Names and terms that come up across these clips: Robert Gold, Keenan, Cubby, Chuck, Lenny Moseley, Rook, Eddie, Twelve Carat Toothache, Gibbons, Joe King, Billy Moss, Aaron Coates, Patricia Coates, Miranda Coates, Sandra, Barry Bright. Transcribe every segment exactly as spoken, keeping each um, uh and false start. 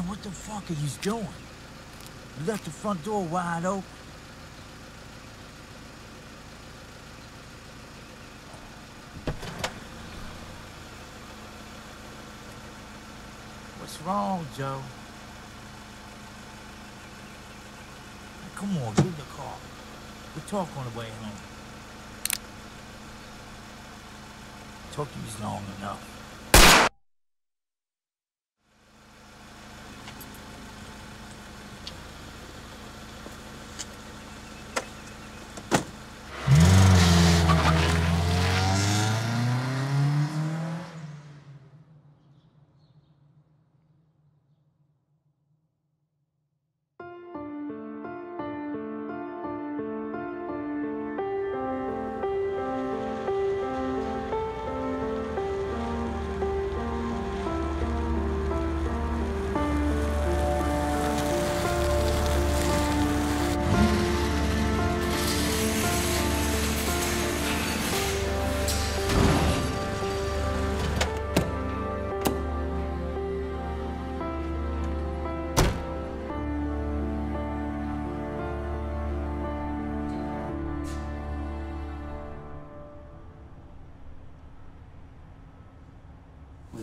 And what the fuck are you doing? You left the front door wide open. What's wrong, Joe? Come on, get in the car. We'll talk on the way home. Talk to you long enough.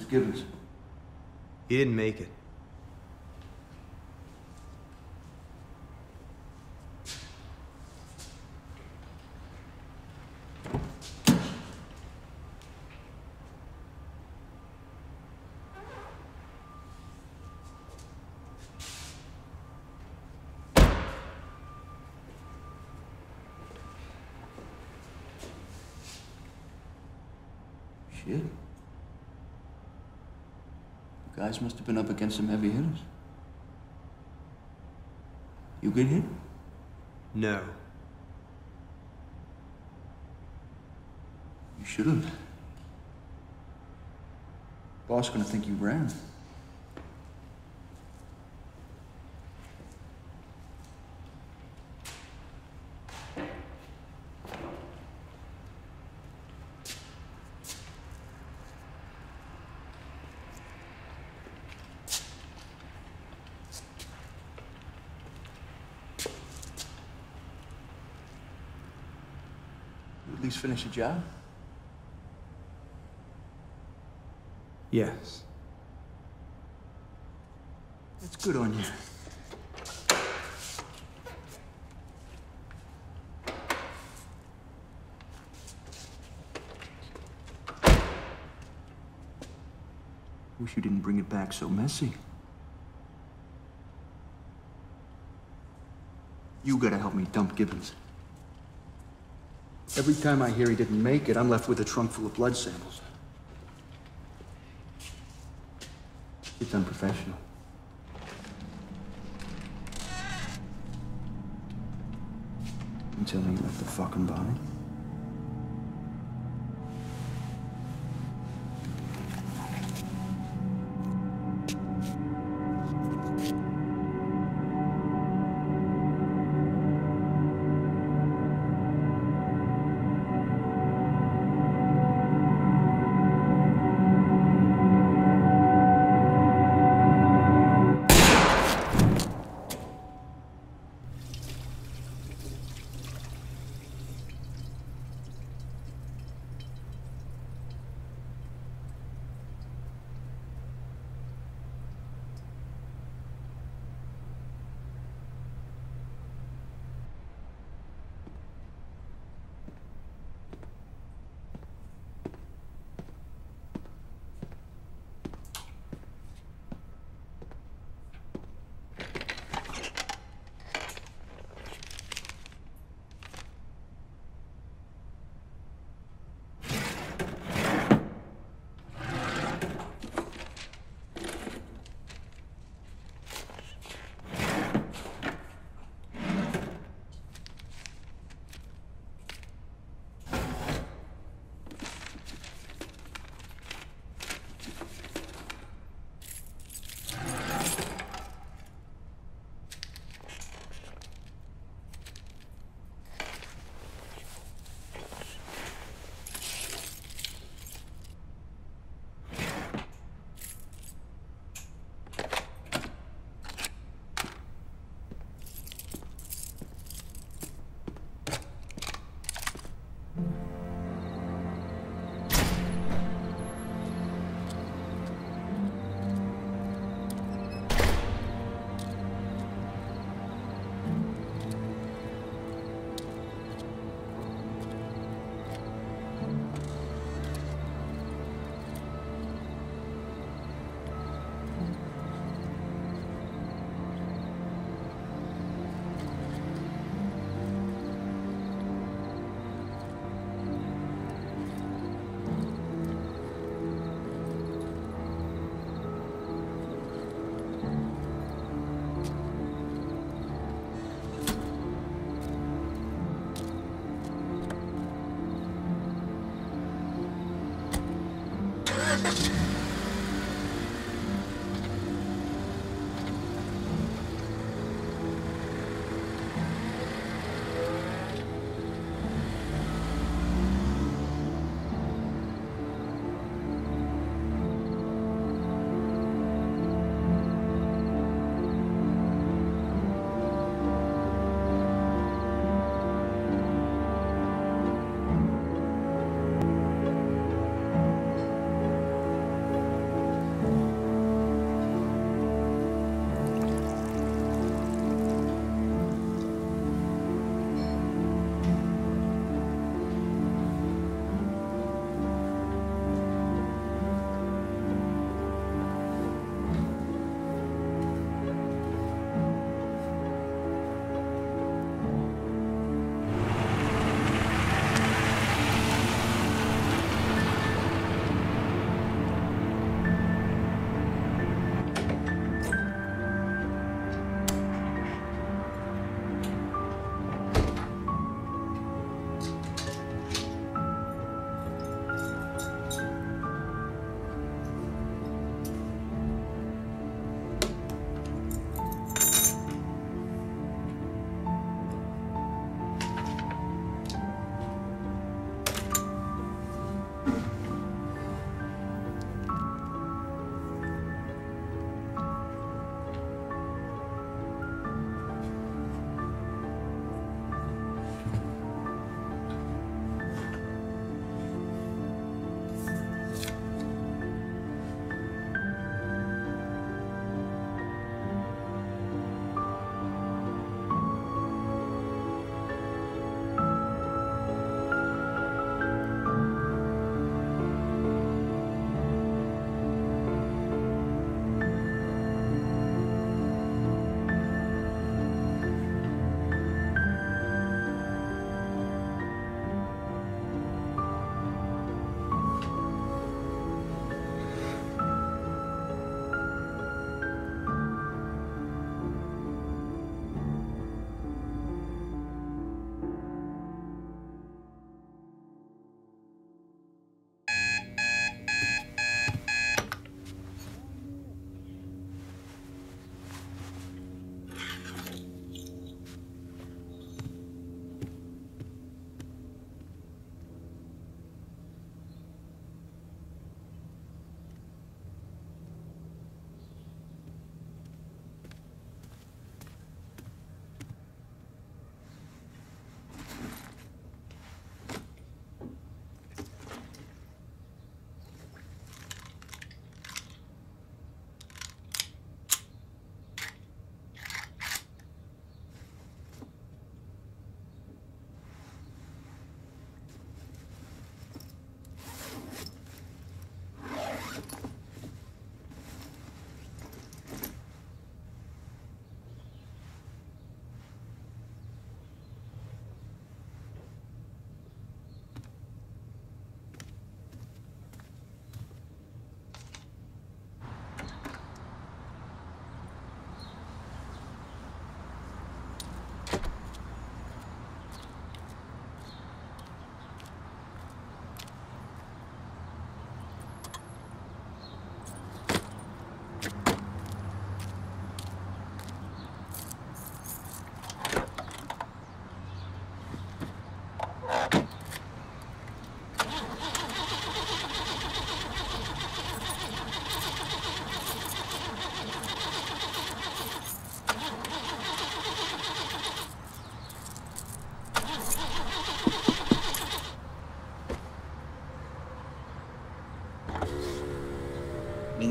Gibbons. He didn't make it. Shit. Guys must have been up against some heavy hitters. You get hit? No. You should have. Boss gonna think you ran. Finish the job? Yes. That's good on you. Wish you didn't bring it back so messy. You gotta help me dump Gibbons. Every time I hear he didn't make it, I'm left with a trunk full of blood samples. It's unprofessional. Until he left the fucking body.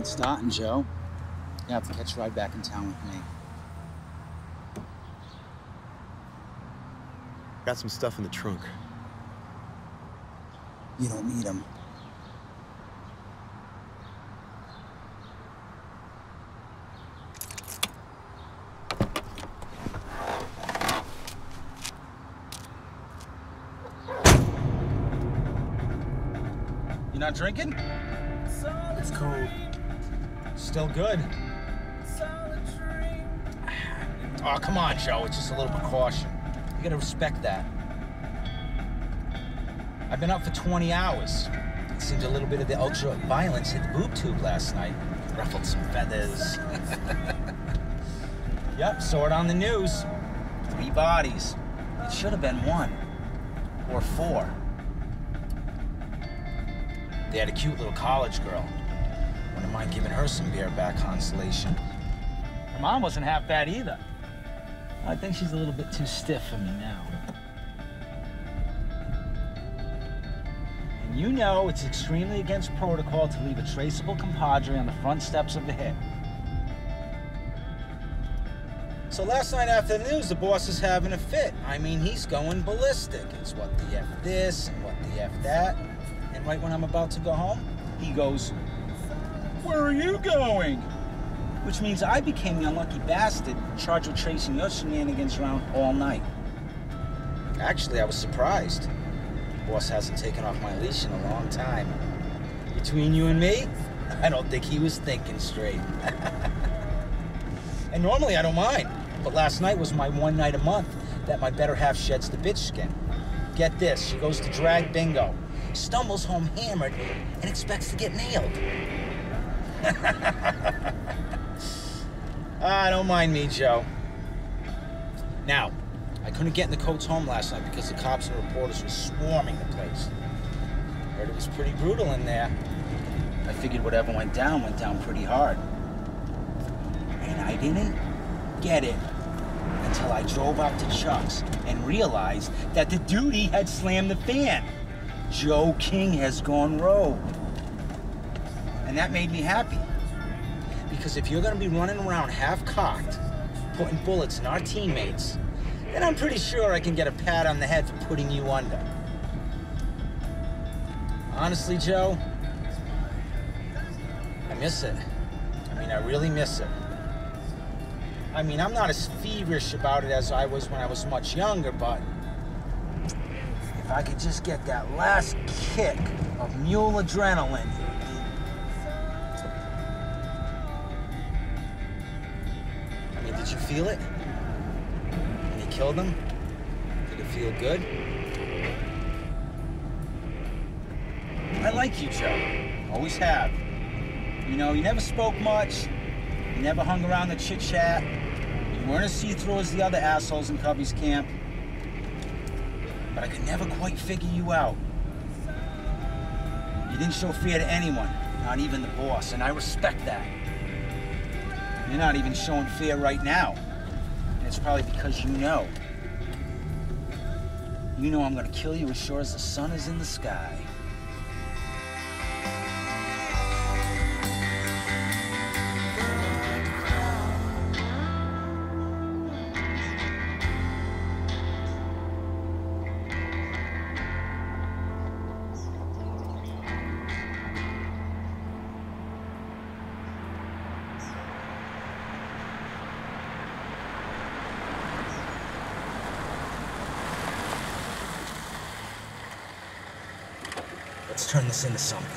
Starting, Joe. You have to catch right back in town with me. Got some stuff in the trunk. You don't need them. You not drinking? It's cold. Still good. Oh, come on, Joe. It's just a little precaution. You gotta respect that. I've been up for twenty hours. It's seems a little bit of the ultra violence hit the boob tube last night. Ruffled some feathers. Yep, saw it on the news. Three bodies. It should have been one. Or four. They had a cute little college girl. Wouldn't mind giving her some bareback consolation. Her mom wasn't half bad either. I think she's a little bit too stiff for me now. And you know it's extremely against protocol to leave a traceable compadre on the front steps of the hit. So last night after the news, the boss is having a fit. I mean, he's going ballistic. It's what the F this and what the F that. And right when I'm about to go home, he goes, "Where are you going?" Which means I became the unlucky bastard charged with tracing your shenanigans around all night. Actually, I was surprised. The boss hasn't taken off my leash in a long time. Between you and me, I don't think he was thinking straight. And normally I don't mind, but last night was my one night a month that my better half sheds the bitch skin. Get this, she goes to drag bingo, stumbles home hammered, and expects to get nailed. Ah, don't mind me, Joe. Now, I couldn't get in the Coates' home last night because the cops and reporters were swarming the place. Heard it was pretty brutal in there. I figured whatever went down went down pretty hard. And I didn't get it until I drove out to Chuck's and realized that the duty had slammed the fan. Joe King has gone rogue. And that made me happy. Because if you're gonna be running around half-cocked, putting bullets in our teammates, then I'm pretty sure I can get a pat on the head for putting you under. Honestly, Joe, I miss it. I mean, I really miss it. I mean, I'm not as feverish about it as I was when I was much younger, but if I could just get that last kick of mule adrenaline. I mean, did you feel it? When you killed him? Did it feel good? I like you, Joe. Always have. You know, you never spoke much. You never hung around the chit-chat. You weren't as see-through as the other assholes in Cubby's camp. But I could never quite figure you out. You didn't show fear to anyone, not even the boss, and I respect that. You're not even showing fear right now. And it's probably because you know. You know I'm gonna kill you as sure as the sun is in the sky. Let's turn this into something.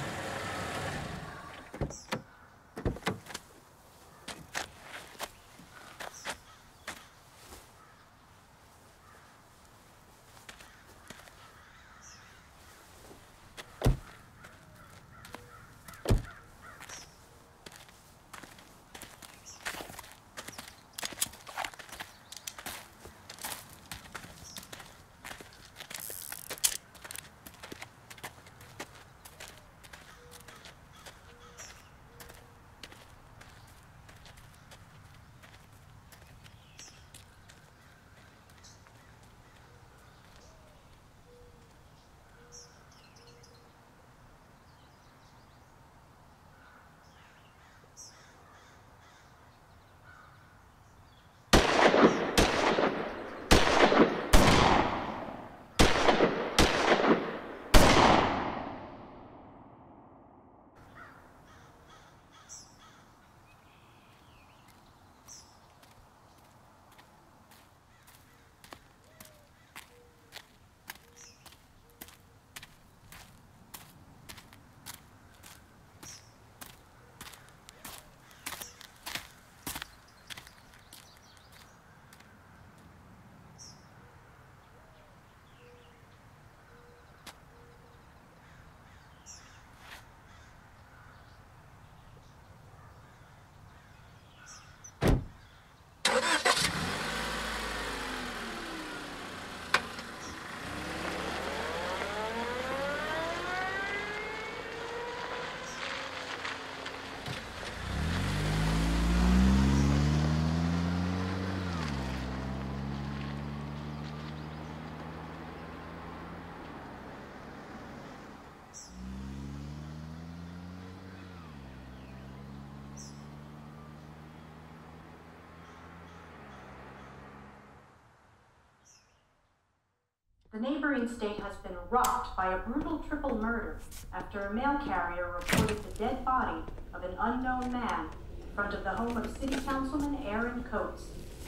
The neighboring state has been rocked by a brutal triple murder after a mail carrier reported the dead body of an unknown man in front of the home of City Councilman Aaron Coates.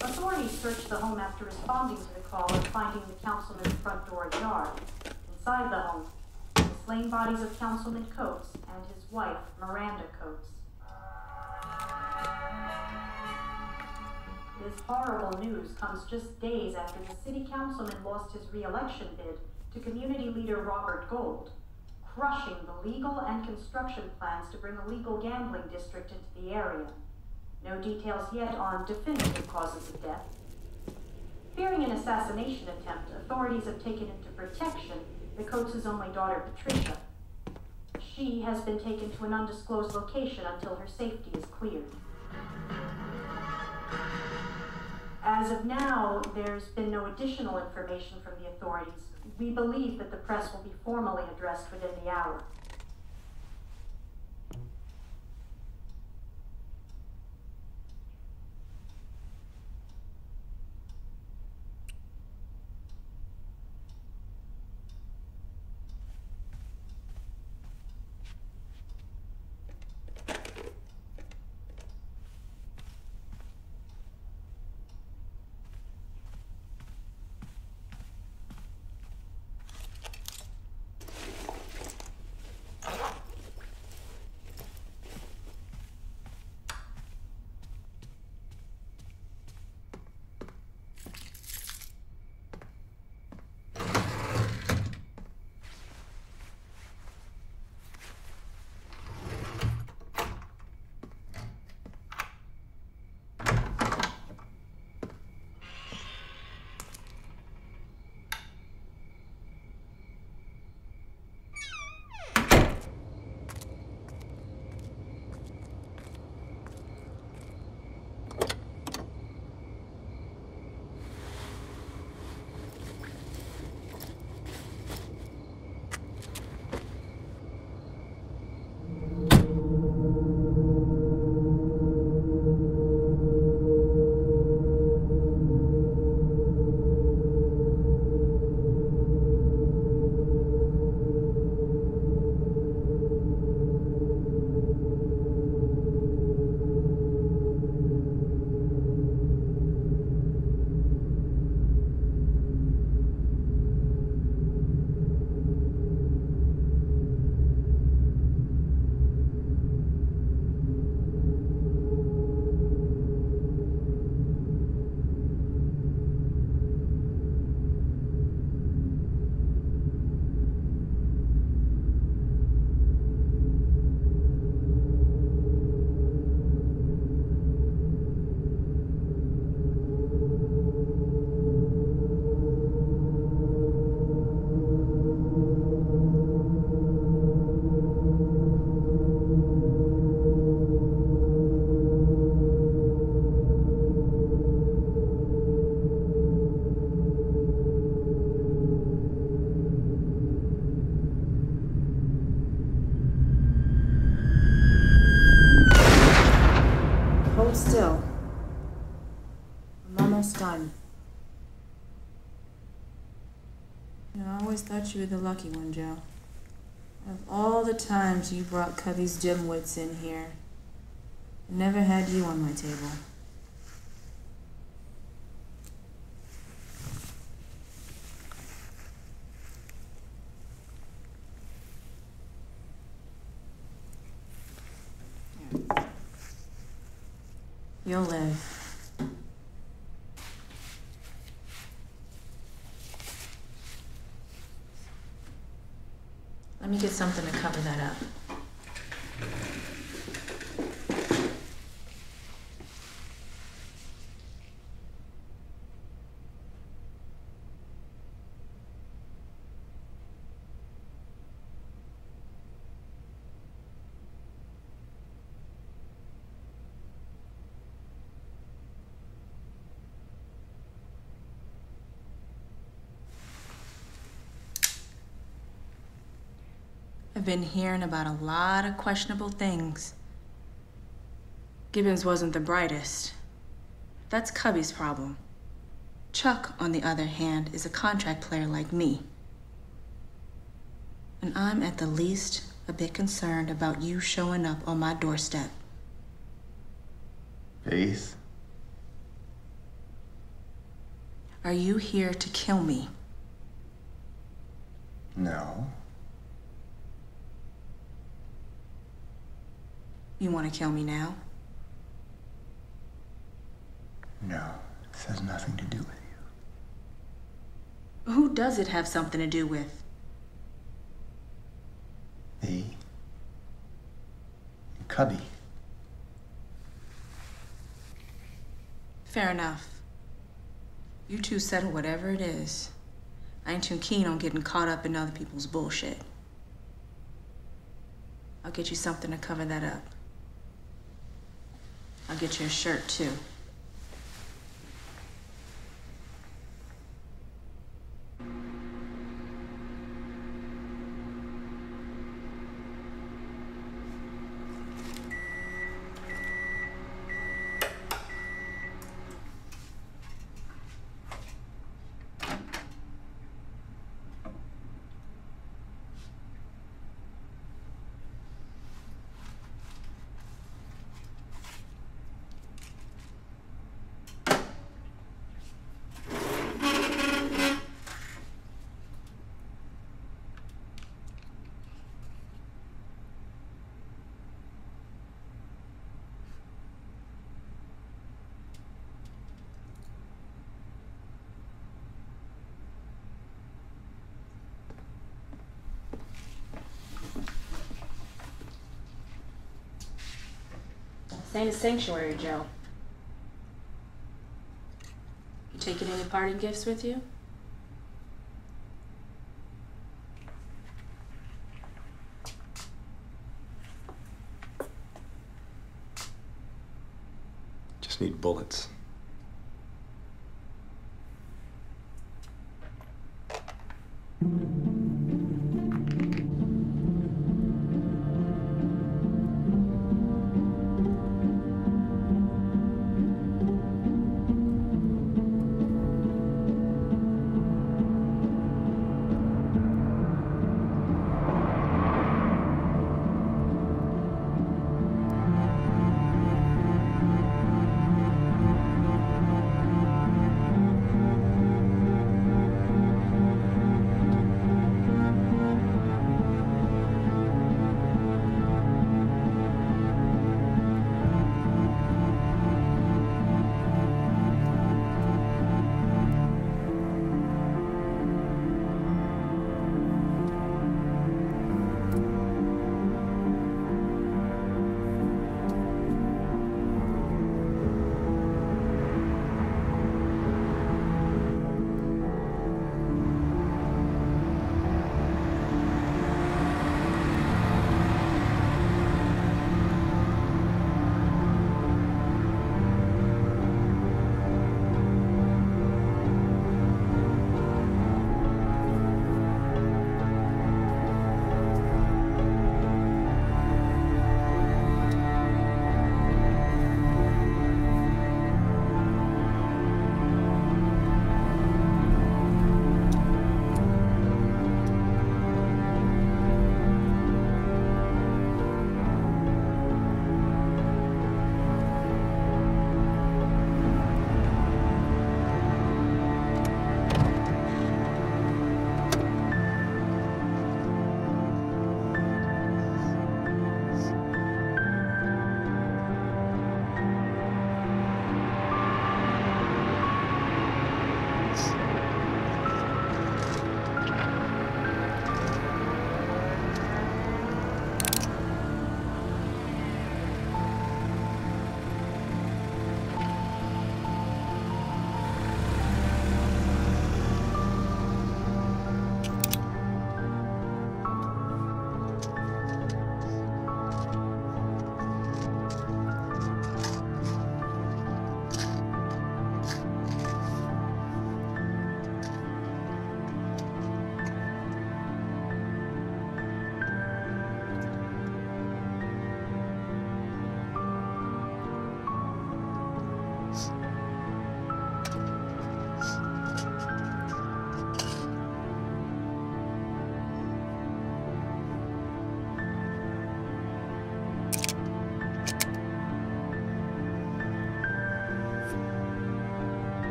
Authorities searched the home after responding to the call and finding the councilman's front door ajar. Inside the home, the slain bodies of Councilman Coates and his wife, Miranda Coates. This horrible news comes just days after the city councilman lost his re-election bid to community leader Robert Gold, crushing the legal and construction plans to bring a legal gambling district into the area. No details yet on definitive causes of death. Fearing an assassination attempt, authorities have taken into protection the Coates' only daughter, Patricia. She has been taken to an undisclosed location until her safety is cleared. As of now, there's been no additional information from the authorities. We believe that the press will be formally addressed within the hour. You were the lucky one, Joe. Of all the times you brought Cubby's dimwits in here, I never had you on my table. You'll live. Let me get something to cover that up. Been hearing about a lot of questionable things. Gibbons wasn't the brightest. That's Cubby's problem. Chuck, on the other hand, is a contract player like me. And I'm at the least a bit concerned about you showing up on my doorstep. Faith? Are you here to kill me? No. You want to kill me now? No, this has nothing to do with you. Who does it have something to do with? Me. And Cubby. Fair enough. You two settle whatever it is. I ain't too keen on getting caught up in other people's bullshit. I'll get you something to cover that up. I'll get you a shirt, too. Same as Sanctuary, Joe. You taking any party gifts with you? Just need bullets.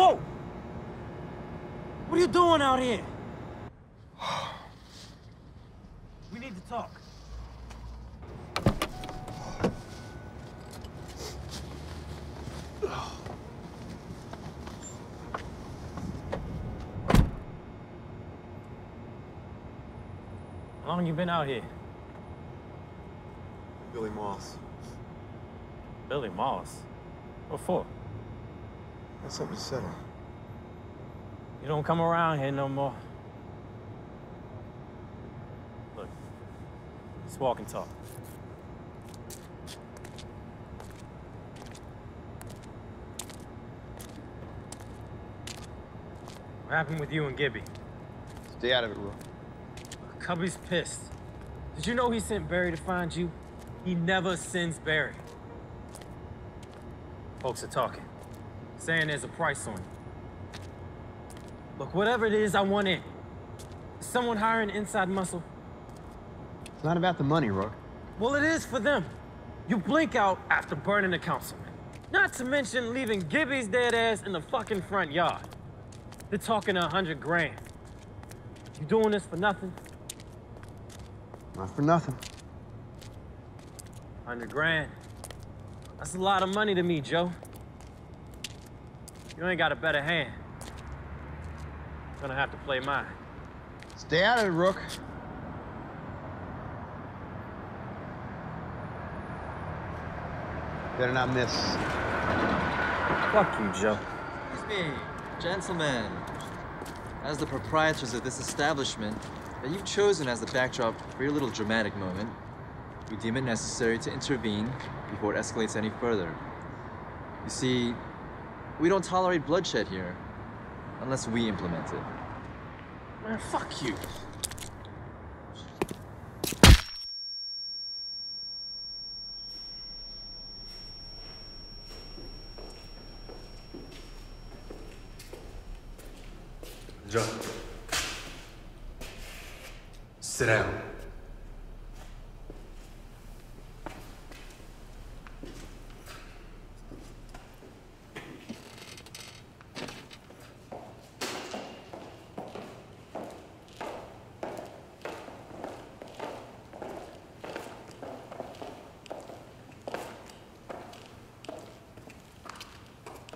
Whoa! What are you doing out here? We need to talk. How long you been out here? Billy Moss. Billy Moss? What for? Got something to settle. You don't come around here no more. Look, let's walk and talk. What happened with you and Gibby? Stay out of it, Rook. Cubby's pissed. Did you know he sent Barry to find you? He never sends Barry. Folks are talking, saying there's a price on you. Look, whatever it is, I want in. Is someone hiring inside muscle? It's not about the money, Rook. Well, it is for them. You blink out after burning the councilman. Not to mention leaving Gibby's dead ass in the fucking front yard. They're talking a hundred grand. You doing this for nothing? Not for nothing. Hundred grand. That's a lot of money to me, Joe. You ain't got a better hand. I'm gonna have to play mine. Stay out of it, Rook. Better not miss. Fuck you, Joe. Excuse me, gentlemen. As the proprietors of this establishment, that you've chosen as the backdrop for your little dramatic moment, we deem it necessary to intervene before it escalates any further. You see, we don't tolerate bloodshed here, unless we implement it. Man, fuck you. Joe. Sit down.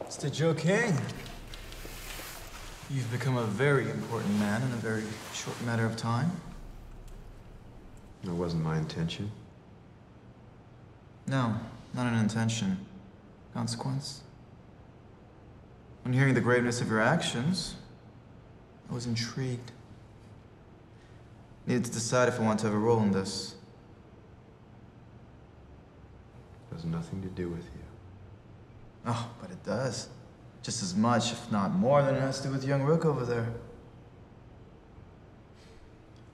Mister Joe King. You've become a very important man in a very short matter of time. That wasn't my intention. No, not an intention. Consequence? When hearing the graveness of your actions, I was intrigued. Needed to decide if I want to have a role in this. It has nothing to do with you. Oh, but it does. Just as much, if not more, than it has to do with young Rook over there.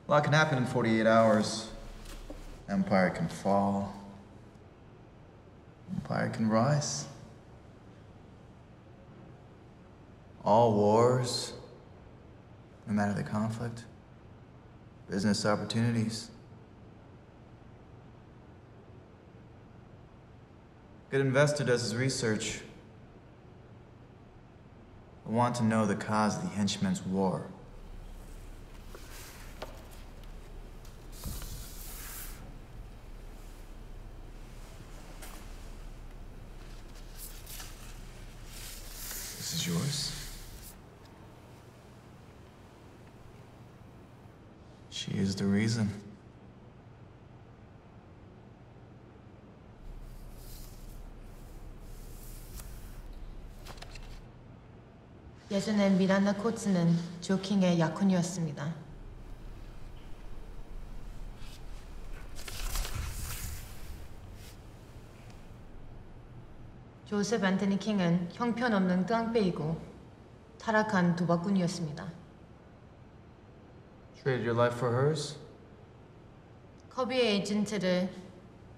A lot can happen in forty-eight hours. Empire can fall. Empire can rise. All wars, no matter the conflict, business opportunities. A good investor does his research. I want to know the cause of the henchman's war. This is yours. She is the reason. 예전엔 미란다 코츠는 조 킹의 약혼이었습니다. 조셉 앤토니 킹은 형편없는 깡패이고 타락한 도박꾼이었습니다. Traded your life for hers? 커비의 에이전트를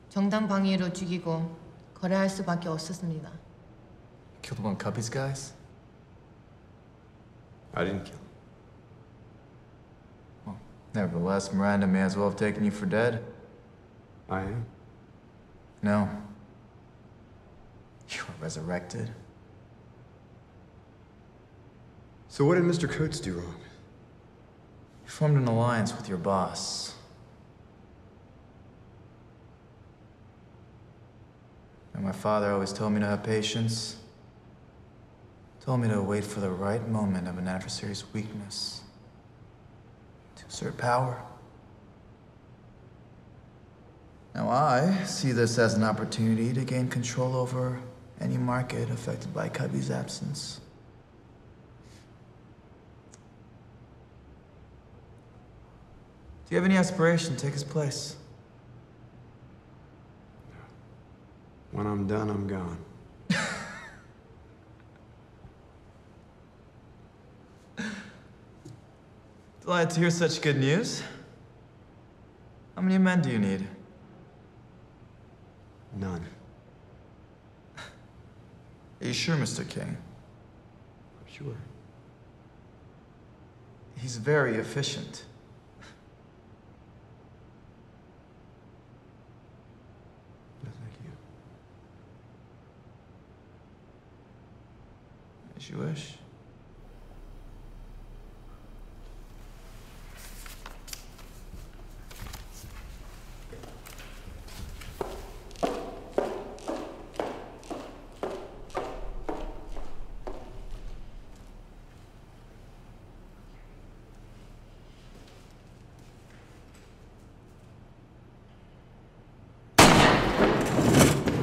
정당 방위로 죽이고 거래할 수밖에 없었습니다. Killed one of Cubby's guys? I didn't kill him. Well, nevertheless, Miranda may as well have taken you for dead. I am? No. You were resurrected. So what did Mister Coates do wrong? You formed an alliance with your boss. And my father always told me to have patience. Told me to wait for the right moment of an adversary's weakness. To assert power. Now I see this as an opportunity to gain control over any market affected by Cubby's absence. Do you have any aspiration to take his place? When I'm done, I'm gone. Delighted to hear such good news. How many men do you need? None. Are you sure, Mister King? I'm sure. He's very efficient. No, thank you. As you wish.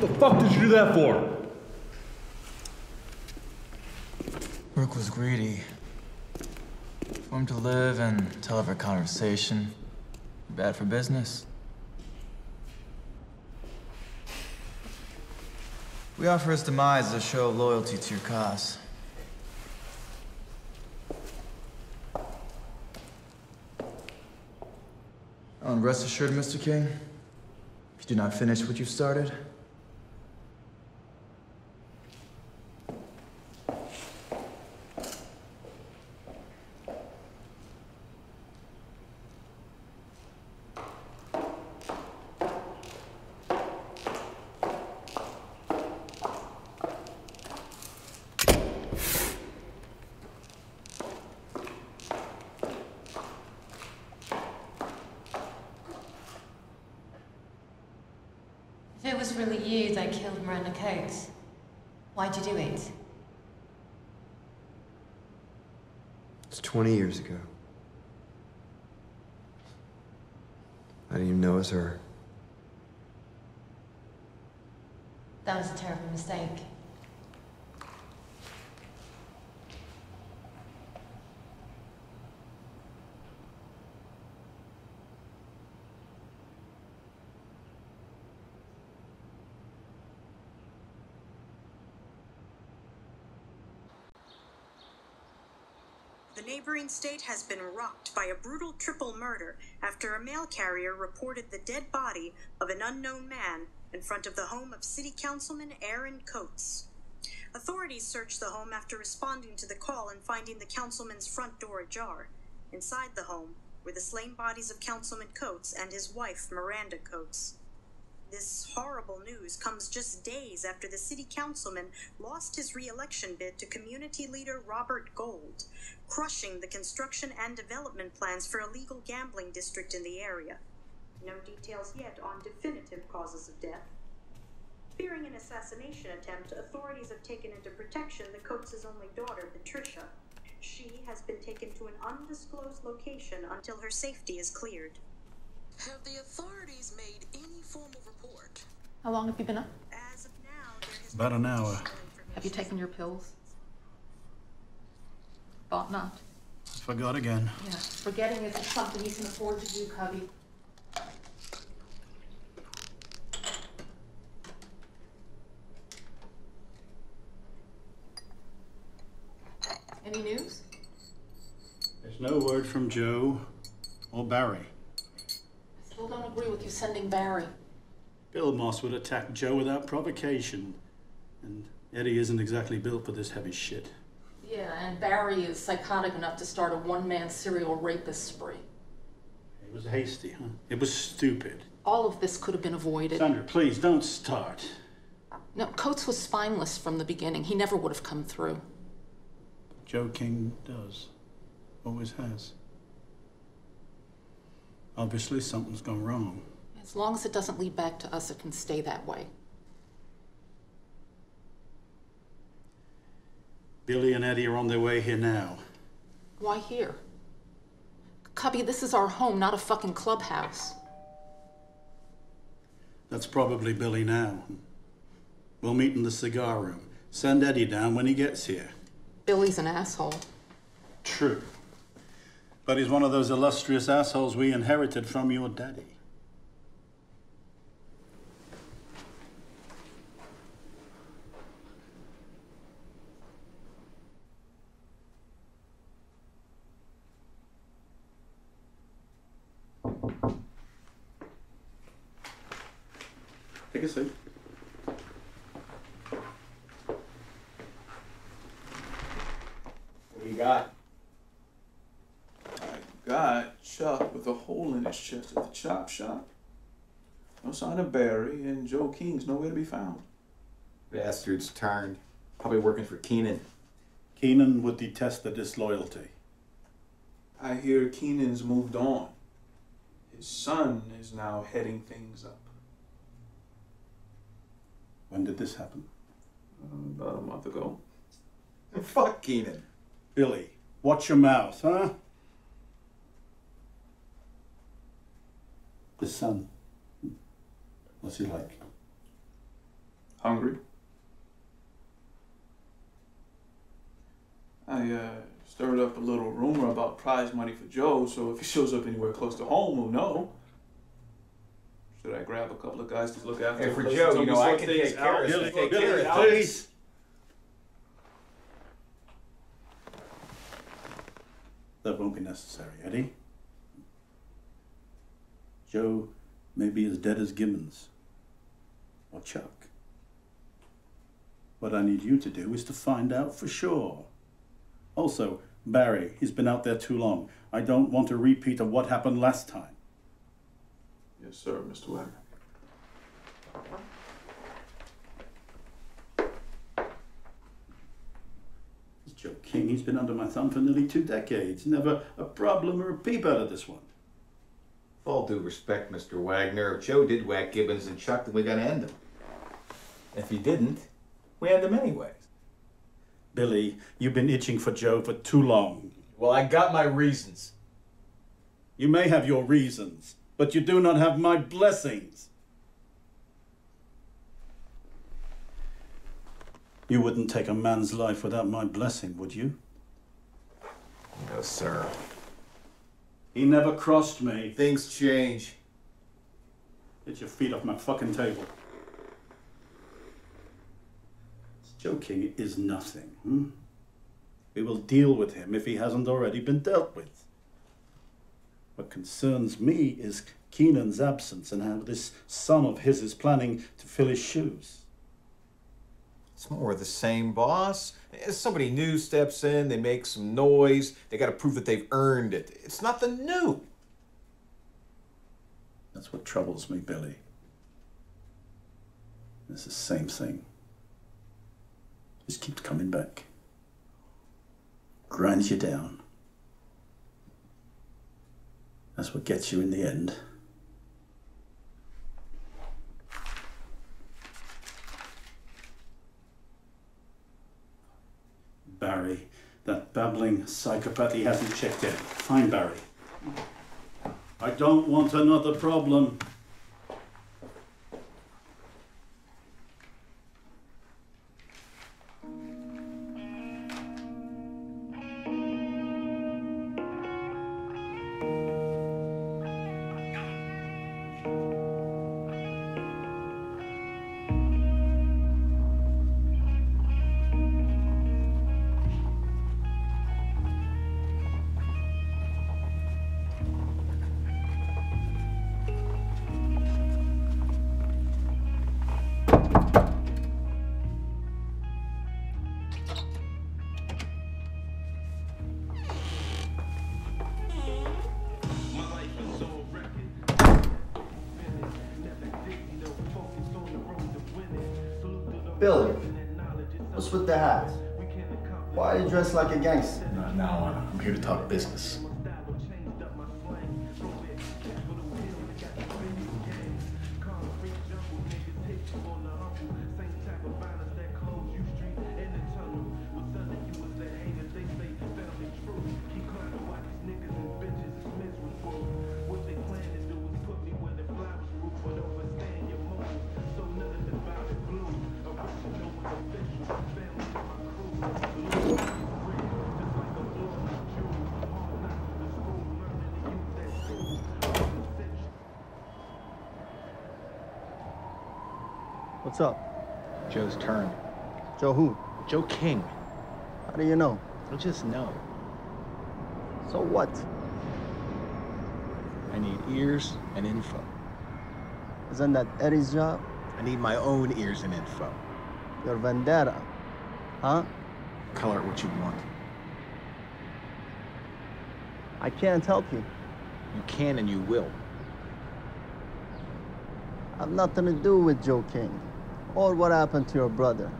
What the fuck did you do that for? Rook was greedy. For him to live and tell of her conversation. Bad for business. We offer his demise as a show of loyalty to your cause. Oh, and rest assured, Mister King, if you do not finish what you've started, Miranda Coates. Why'd you do it? It's twenty years ago. I didn't even know it was her. That was a terrible mistake. The neighboring state has been rocked by a brutal triple murder after a mail carrier reported the dead body of an unknown man in front of the home of City Councilman Aaron Coates. Authorities searched the home after responding to the call and finding the councilman's front door ajar. Inside the home were the slain bodies of Councilman Coates and his wife, Miranda Coates. This horrible news comes just days after the city councilman lost his re-election bid to community leader Robert Gold, crushing the construction and development plans for a legal gambling district in the area. No details yet on definitive causes of death. Fearing an assassination attempt, authorities have taken into protection the Coates' only daughter, Patricia. She has been taken to an undisclosed location until her safety is cleared. Have the authorities made any formal report? How long have you been up? As of now, there has about an hour. Have you taken your pills? Thought not. I forgot again. Yeah, forgetting isn't something you can afford to do, Cubby. Any news? There's no word from Joe or Barry. I still don't agree with you sending Barry. Billy Moss would attack Joe without provocation. And Eddie isn't exactly built for this heavy shit. Yeah, and Barry is psychotic enough to start a one-man serial rapist spree. It was hasty, huh? It was stupid. All of this could have been avoided. Sandra, please, don't start. No, Coates was spineless from the beginning. He never would have come through. Joe King does, always has. Obviously, something's gone wrong. As long as it doesn't lead back to us, it can stay that way. Billy and Eddie are on their way here now. Why here? Cubby, this is our home, not a fucking clubhouse. That's probably Billy now. We'll meet in the cigar room. Send Eddie down when he gets here. Billy's an asshole. True. But he's one of those illustrious assholes we inherited from your daddy. Take a seat. What do you got? I got Chuck with a hole in his chest at the chop shop. No sign of Barry, and Joe King's nowhere to be found. Bastard's turned. Probably working for Keenan. Keenan would detest the disloyalty. I hear Keenan's moved on. His son is now heading things up. When did this happen? Uh, about a month ago. Fuck Keenan. Billy, watch your mouth, huh? The son. What's he like? Hungry. I uh, stirred up a little rumor about prize money for Joe, so if he shows up anywhere close to home, we'll know. Should I grab a couple of guys to look after? Hey, for Joe, you know, I can take care of it. Take care of it, please. That won't be necessary, Eddie. Joe may be as dead as Gibbons. Or Chuck. What I need you to do is to find out for sure. Also, Barry, he's been out there too long. I don't want a repeat of what happened last time. Yes, sir, Mister Wagner. It's Joe King. He's been under my thumb for nearly two decades. Never a problem or a peep out of this one. With all due respect, Mister Wagner, if Joe did whack Gibbons and Chuck, then we gotta end him. If he didn't, we end him anyways. Billy, you've been itching for Joe for too long. Well, I got my reasons. You may have your reasons, but you do not have my blessings. You wouldn't take a man's life without my blessing, would you? No, sir. He never crossed me. Things change. Get your feet off my fucking table. It's joking is nothing. Hmm? We will deal with him if he hasn't already been dealt with. What concerns me is Keenan's absence and how this son of his is planning to fill his shoes. It's more of the same, boss. As somebody new steps in, they make some noise, they gotta prove that they've earned it. It's nothing new. That's what troubles me, Billy. It's the same thing. Just keeps coming back. Grinds you down. That's what gets you in the end. Barry, that babbling psychopath, he hasn't checked in. Fine, Barry. I don't want another problem. Why are you dressed like a gangster? Not now on. I'm here to talk business. What's up? Joe's turn. Joe who? Joe King. How do you know? I just know. So what? I need ears and info. Isn't that Eddie's job? I need my own ears and info. Your vendetta, huh? Color it what you want. I can't help you. You can and you will. I have nothing to do with Joe King. Or what happened to your brother?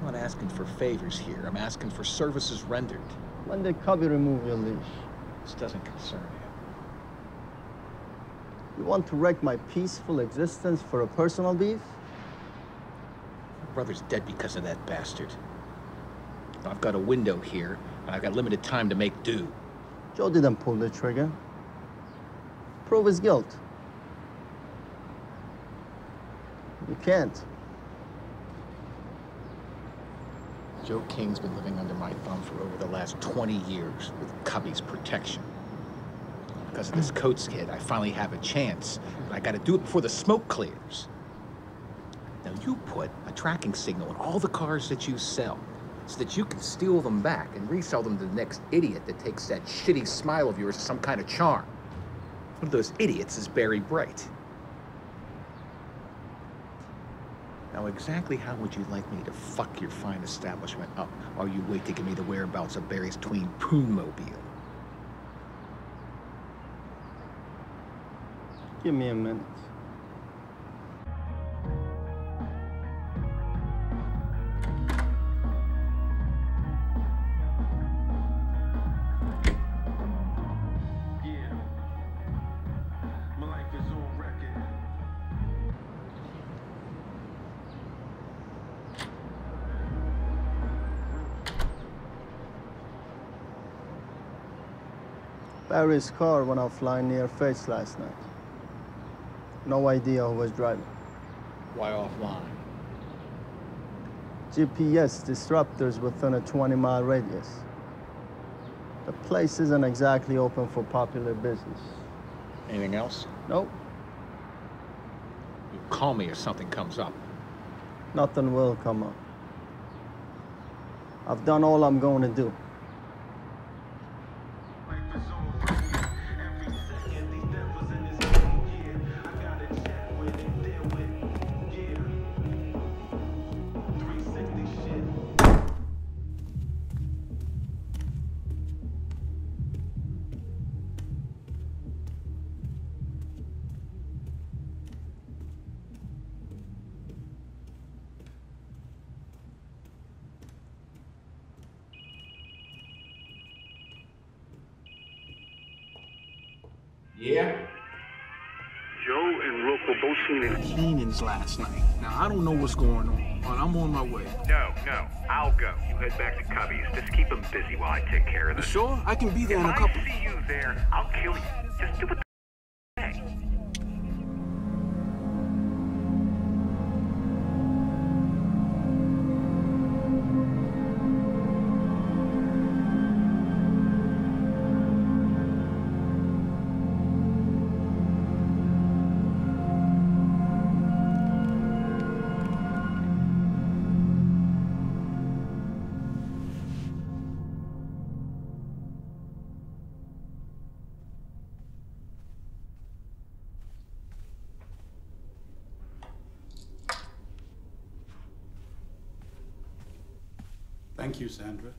I'm not asking for favors here. I'm asking for services rendered. When did Cubby remove your leash? This doesn't concern you. You want to wreck my peaceful existence for a personal beef? My brother's dead because of that bastard. I've got a window here, and I've got limited time to make do. Joe didn't pull the trigger. Prove his guilt. You can't. Joe King's been living under my thumb for over the last twenty years with Cubby's protection. Because of this Coates kid, I finally have a chance, but I gotta do it before the smoke clears. Now you put a tracking signal on all the cars that you sell so that you can steal them back and resell them to the next idiot that takes that shitty smile of yours as some kind of charm. One of those idiots is Barry Bright. Now exactly how would you like me to fuck your fine establishment up while you wait to give me the whereabouts of Barry's tween poo-mobile? Give me a minute. Barry's car went out flying near Fates last night. No idea who was driving. Why offline? G P S disruptors within a twenty mile radius. The place isn't exactly open for popular business. Anything else? Nope. You call me if something comes up. Nothing will come up. I've done all I'm going to do. Yeah? Joe and Rook were both seen in Keenan's last night. Now, I don't know what's going on, but I'm on my way. No, no, I'll go. You head back to Cubby's. Just keep him busy while I take care of this. You sure? I can be there if in a couple. If I see you there, I'll kill you. Just do what the say. Thank you, Sandra.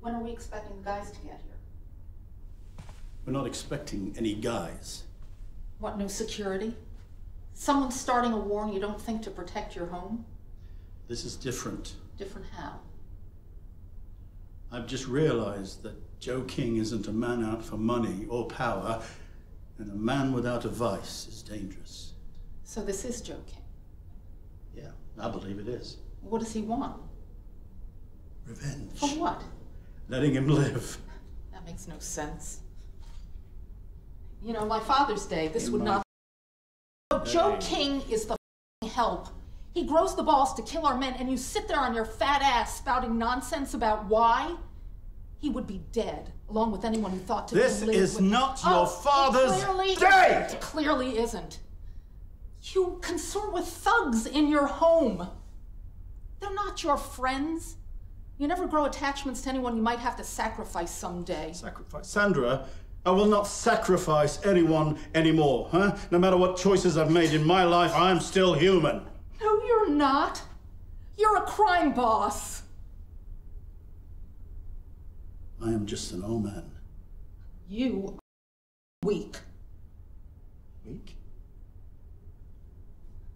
When are we expecting the guys to get here? We're not expecting any guys. What, no security? Someone's starting a war and you don't think to protect your home? This is different. Different how? I've just realized that Joe King isn't a man out for money or power, and a man without a vice is dangerous. So this is Joe King? Yeah, I believe it is. What does he want? Revenge. For what? Letting him live. That makes no sense. You know, my Father's Day, this would not... Joe King is the help. He grows the balls to kill our men, and you sit there on your fat ass spouting nonsense about why? He would be dead, along with anyone who thought to this live is with... not oh, your Father's it clearly, Day! It clearly isn't. You consort with thugs in your home. They're not your friends. You never grow attachments to anyone you might have to sacrifice someday. Sacrifice? Sandra, I will not sacrifice anyone anymore, huh? No matter what choices I've made in my life, I'm still human. No, you're not. You're a crime boss. I am just an old man. You are weak. Weak?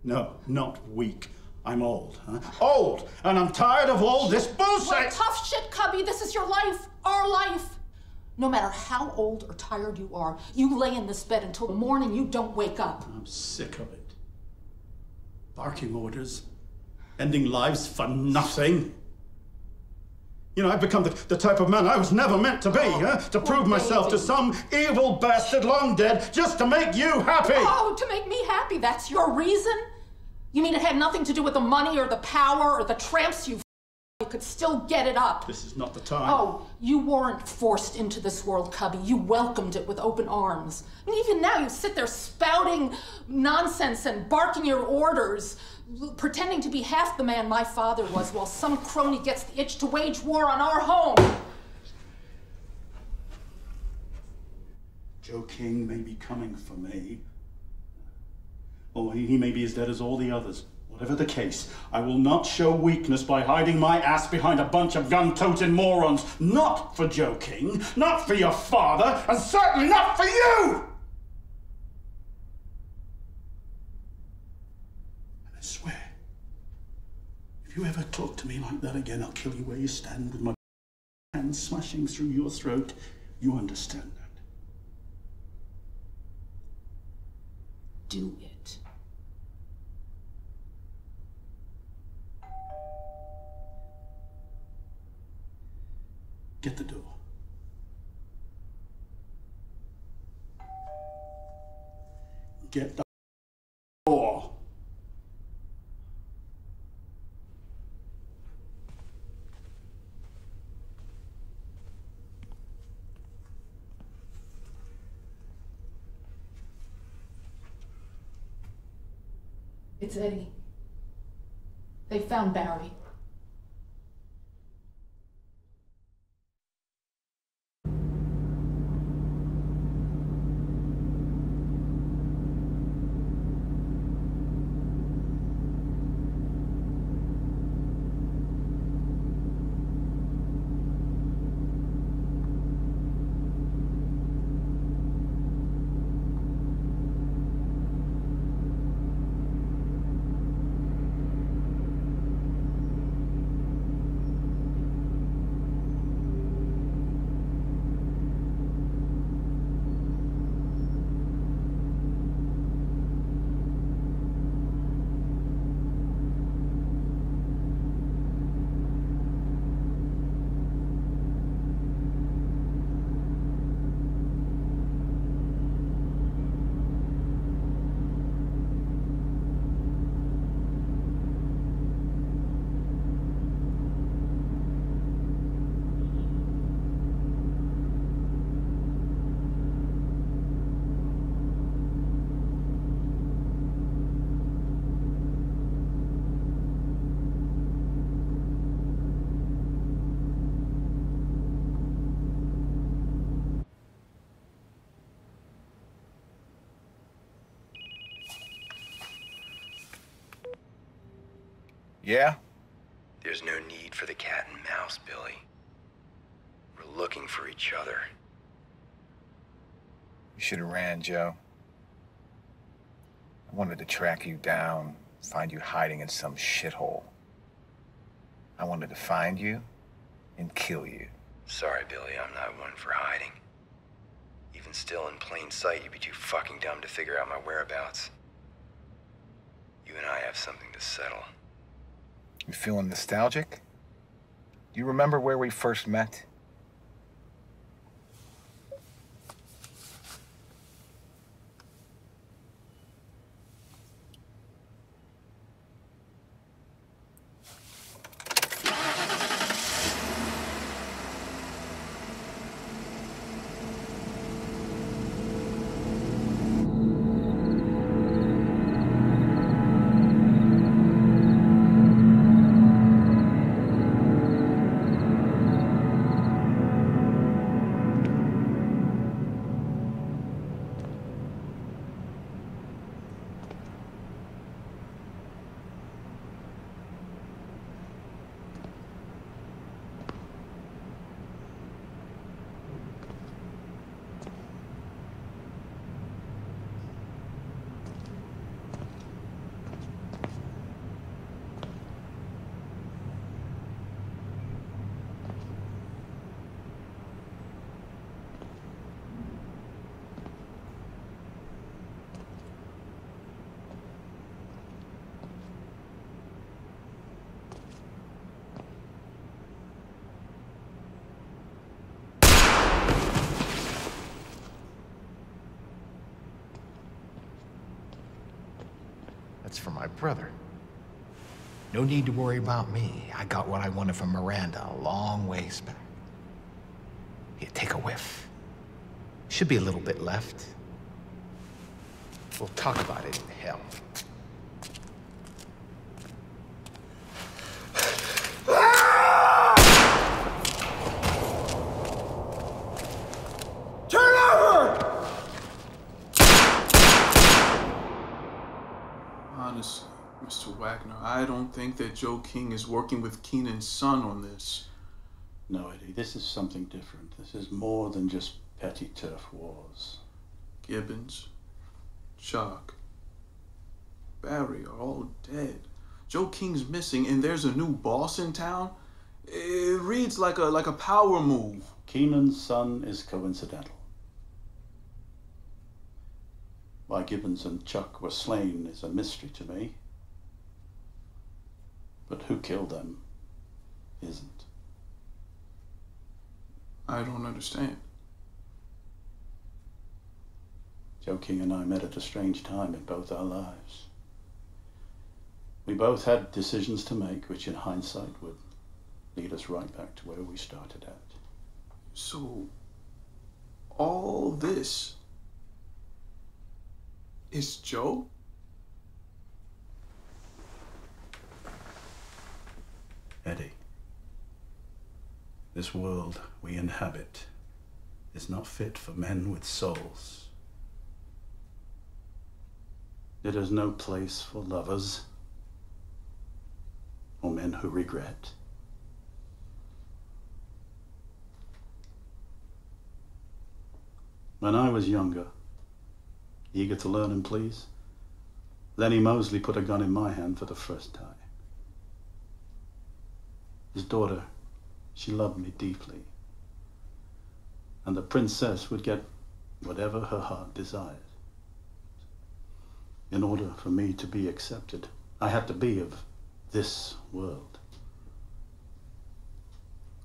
No, not weak. I'm old, huh? Old! And I'm tired of all this bullshit! Well, tough shit, Cubby. This is your life. Our life. No matter how old or tired you are, you lay in this bed until the morning you don't wake up. I'm sick of it. Barking orders. Ending lives for nothing. You know, I've become the, the type of man I was never meant to be, oh, huh? To prove baby. myself to some evil bastard long dead just to make you happy! Oh, to make me happy? That's your reason? You mean it had nothing to do with the money or the power or the tramps you you could still get it up? This is not the time. Oh, you weren't forced into this world, Cubby. You welcomed it with open arms. And even now you sit there spouting nonsense and barking your orders, pretending to be half the man my father was while some crony gets the itch to wage war on our home. Joe King may be coming for me. Or he may be as dead as all the others. Whatever the case, I will not show weakness by hiding my ass behind a bunch of gun-toting morons. Not for Joe King, not for your father, and certainly not for you! And I swear, if you ever talk to me like that again, I'll kill you where you stand with my hand smashing through your throat. You understand that. Do it. Get the door. Get the door. It's Eddie. They found Barry. Yeah? There's no need for the cat and mouse, Billy. We're looking for each other. You should have ran, Joe. I wanted to track you down, find you hiding in some shithole. I wanted to find you and kill you. Sorry, Billy, I'm not one for hiding. Even still in plain sight, you'd be too fucking dumb to figure out my whereabouts. You and I have something to settle. You feeling nostalgic? Do you remember where we first met? Brother. No need to worry about me. I got what I wanted from Miranda a long ways back. Here, take a whiff. Should be a little bit left. We'll talk about it in hell. I don't think that Joe King is working with Keenan's son on this. No, Eddie, this is something different. This is more than just petty turf wars. Gibbons, Chuck, Barry are all dead. Joe King's missing, and there's a new boss in town? It reads like a, like a power move. Keenan's son is coincidental. Why Gibbons and Chuck were slain is a mystery to me. But who killed them isn't. I don't understand. Joe King and I met at a strange time in both our lives. We both had decisions to make, which in hindsight would lead us right back to where we started at. So, all this is Joe? Eddie, this world we inhabit is not fit for men with souls. It has no place for lovers or men who regret. When I was younger, eager to learn and please, Lenny Moseley put a gun in my hand for the first time. His daughter, she loved me deeply, and the princess would get whatever her heart desired. In order for me to be accepted, I had to be of this world.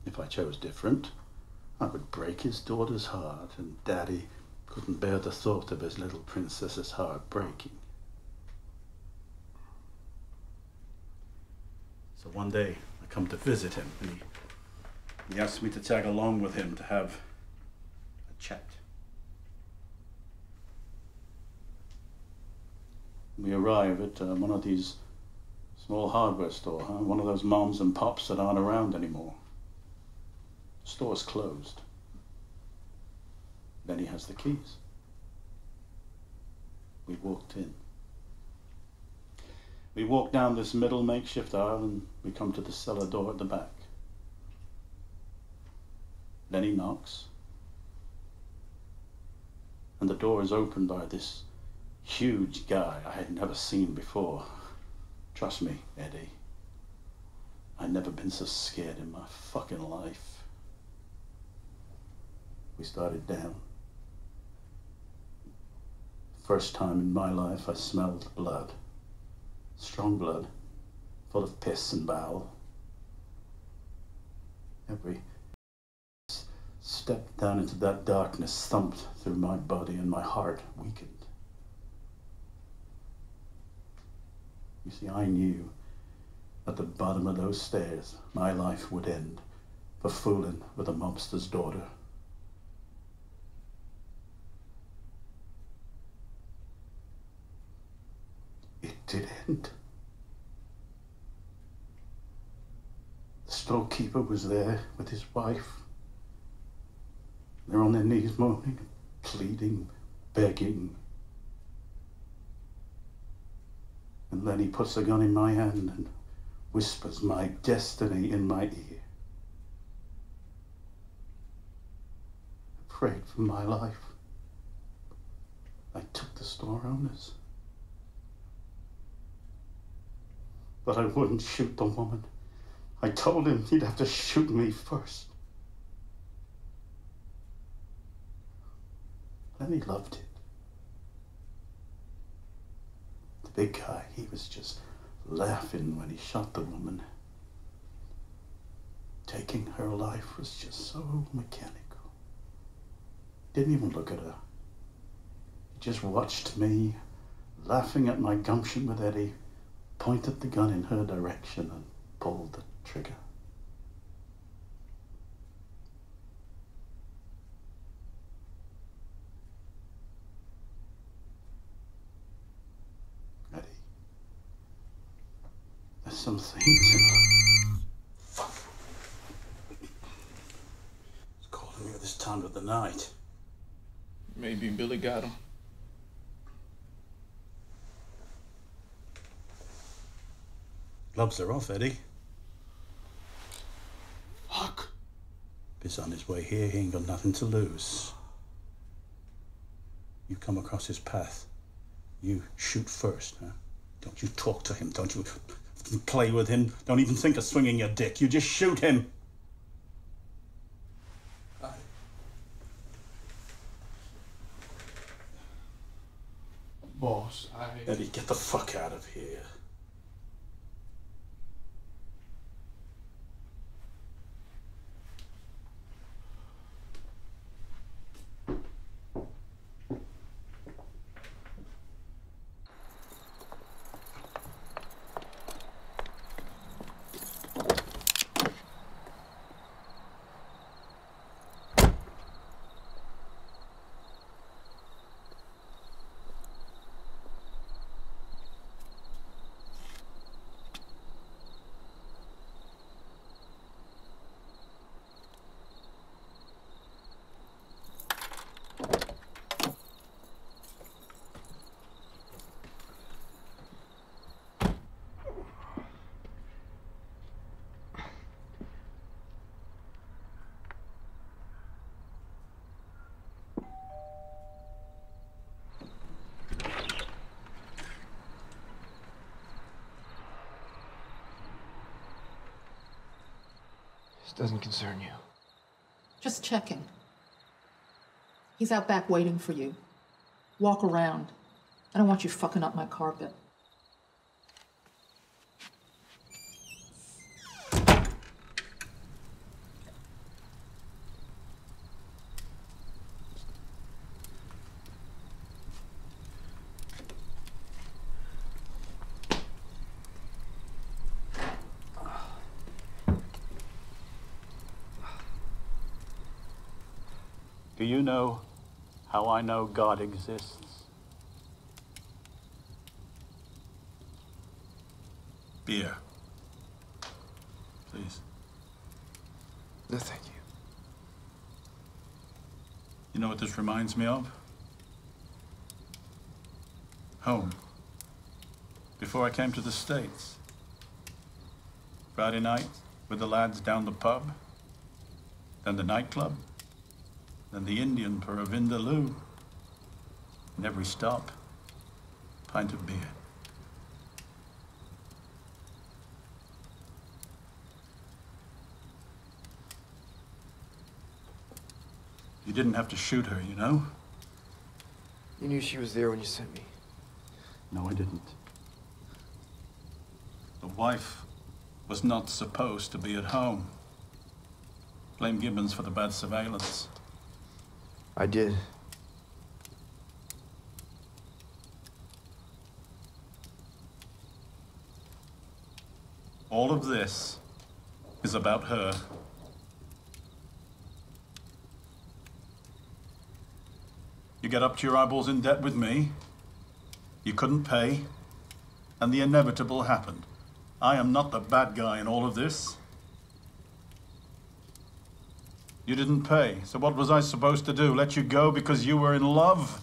If I chose different, I would break his daughter's heart, and Daddy couldn't bear the thought of his little princess's heart breaking. So one day, I come to visit him, and he, he asked me to tag along with him to have a chat. We arrive at um, one of these small hardware store, huh? One of those moms and pops that aren't around anymore. The store's closed. Then he has the keys. We walked in. We walk down this middle makeshift aisle and we come to the cellar door at the back. Then he knocks. And the door is opened by this huge guy I had never seen before. Trust me, Eddie, I'd never been so scared in my fucking life. We started down. First time in my life I smelled blood. Strong blood, full of piss and bowel. Every step down into that darkness thumped through my body and my heart weakened. You see, I knew at the bottom of those stairs my life would end for fooling with a mobster's daughter. It did end. The storekeeper was there with his wife. They're on their knees moaning, pleading, begging. And Lenny puts a gun in my hand and whispers my destiny in my ear. I prayed for my life. I took the store owners. But I wouldn't shoot the woman. I told him he'd have to shoot me first. Lenny loved it. The big guy, he was just laughing when he shot the woman. Taking her life was just so mechanical. Didn't even look at her. He just watched me, laughing at my gumption with Eddie, pointed the gun in her direction and pulled the trigger. Eddie, there's some things in her. Fuck. He's calling me at this time of the night. Maybe Billy got him. Gloves are off, Eddie. Fuck. If he's on his way here, he ain't got nothing to lose. You come across his path. You shoot first, huh? Don't you talk to him. Don't you play with him. Don't even think of swinging your dick. You just shoot him. I... Boss, I... Eddie, get the fuck out of here. Doesn't concern you. Just checking. He's out back waiting for you. Walk around. I don't want you fucking up my carpet. Do you know how I know God exists? Beer. Please. No, thank you. You know what this reminds me of? Home. Before I came to the States. Friday night with the lads down the pub, then the nightclub. And the Indian for a Vindaloo. And every stop, a pint of beer. You didn't have to shoot her, you know? You knew she was there when you sent me. No, I didn't. The wife was not supposed to be at home. Blame Gibbons for the bad surveillance. I did. All of this is about her. You get up to your eyeballs in debt with me. You couldn't pay, and the inevitable happened. I am not the bad guy in all of this. You didn't pay, so what was I supposed to do? Let you go because you were in love?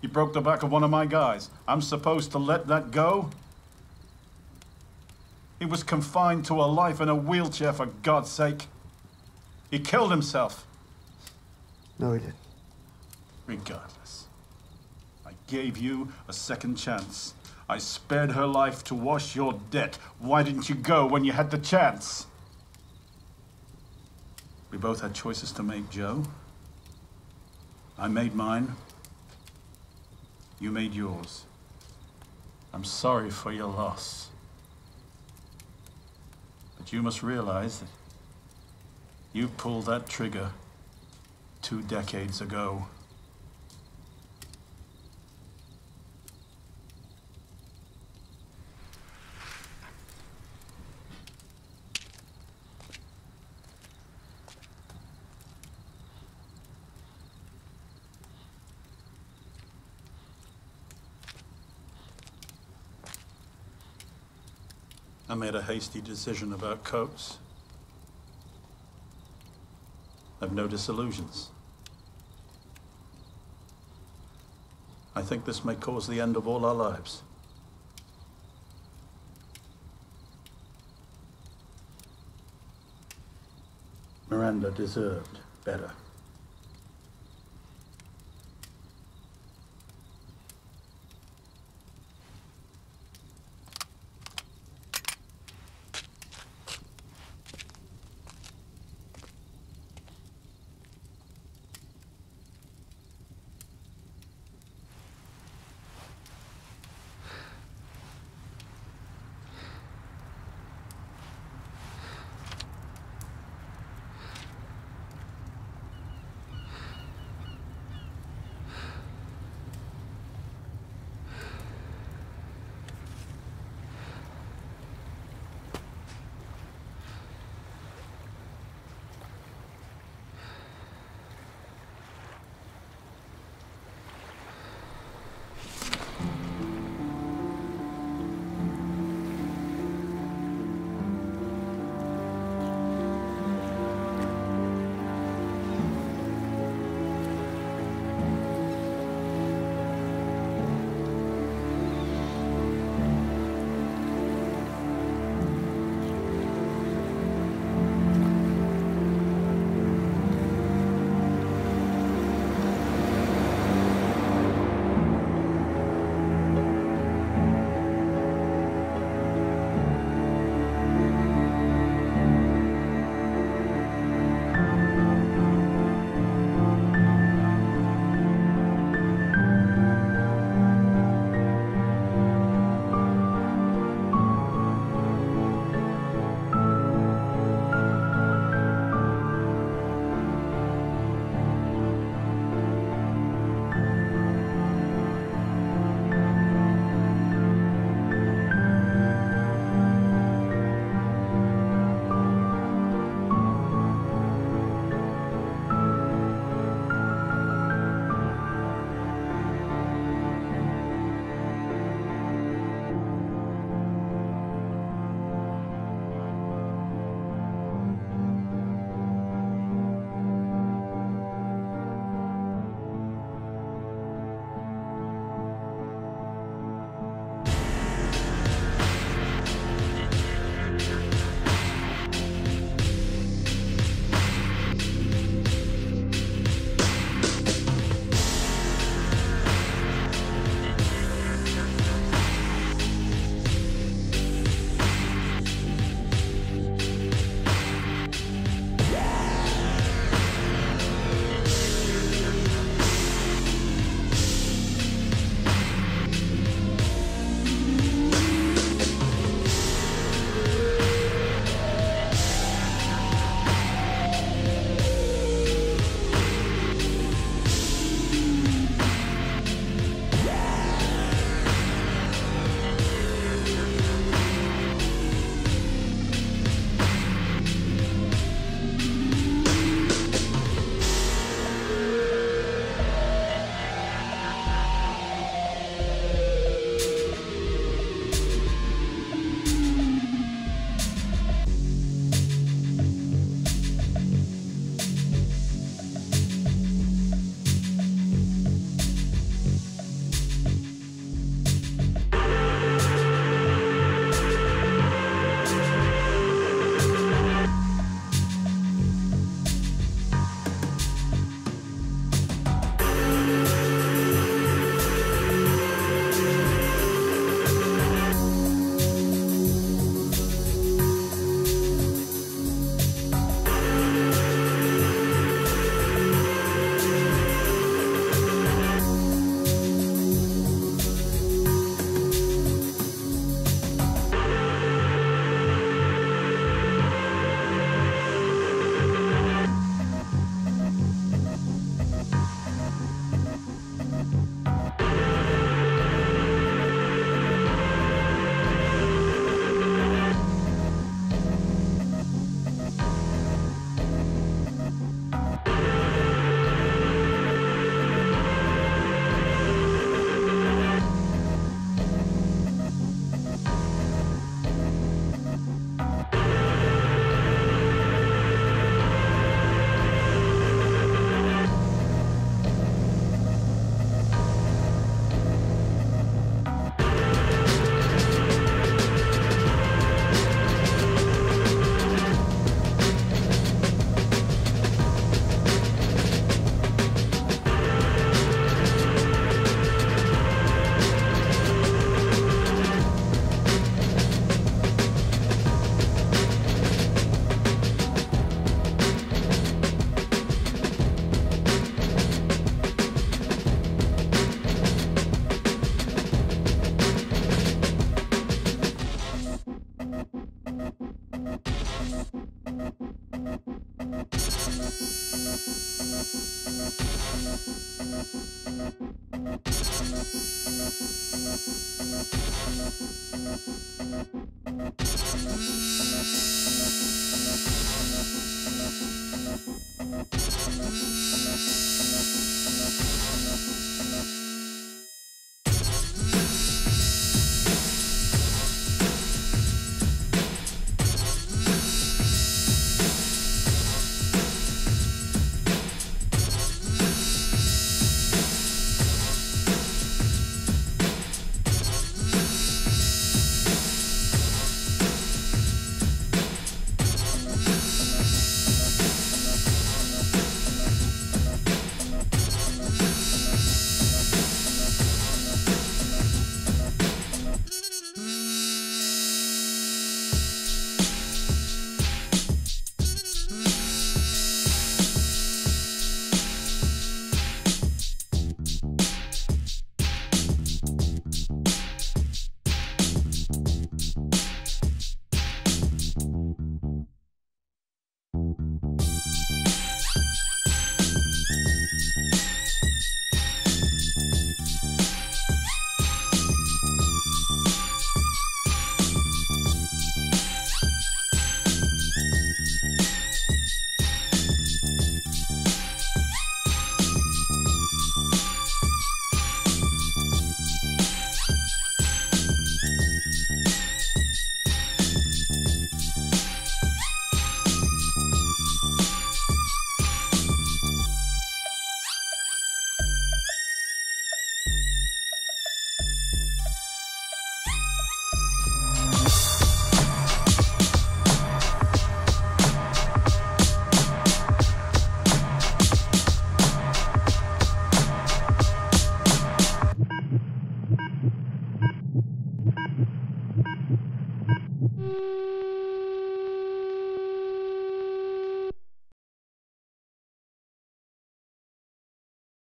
You broke the back of one of my guys. I'm supposed to let that go? He was confined to a life in a wheelchair, for God's sake. He killed himself. No, he didn't. Regardless, I gave you a second chance. I spared her life to wash your debt. Why didn't you go when you had the chance? We both had choices to make, Joe. I made mine. You made yours. I'm sorry for your loss. But you must realize that you pulled that trigger two decades ago. I made a hasty decision about Coates. I've no disillusions. I think this may cause the end of all our lives. Miranda deserved better.